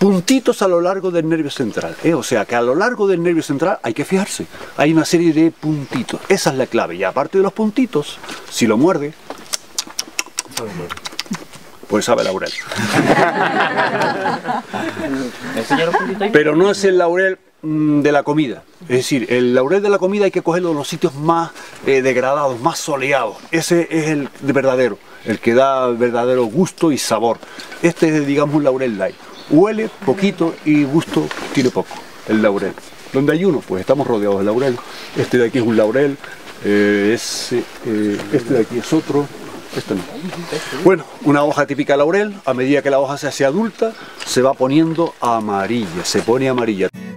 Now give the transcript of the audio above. puntitos a lo largo del nervio central, ¿eh? O sea que a lo largo del nervio central hay que fijarse, hay una serie de puntitos, esa es la clave. Y aparte de los puntitos, si lo muerde, pues sabe laurel. Pero no es el laurel de la comida, es decir, el laurel de la comida hay que cogerlo en los sitios más degradados, más soleados. Ese es el verdadero, el que da verdadero gusto y sabor. Este es, digamos, un laurel light. Huele poquito y gusto tiene poco, el laurel. ¿Dónde hay uno? Pues estamos rodeados de laurel. Este de aquí es un laurel, este de aquí es otro. Este no. Bueno, una hoja típica de laurel, a medida que la hoja se hace adulta, se va poniendo amarilla, se pone amarilla.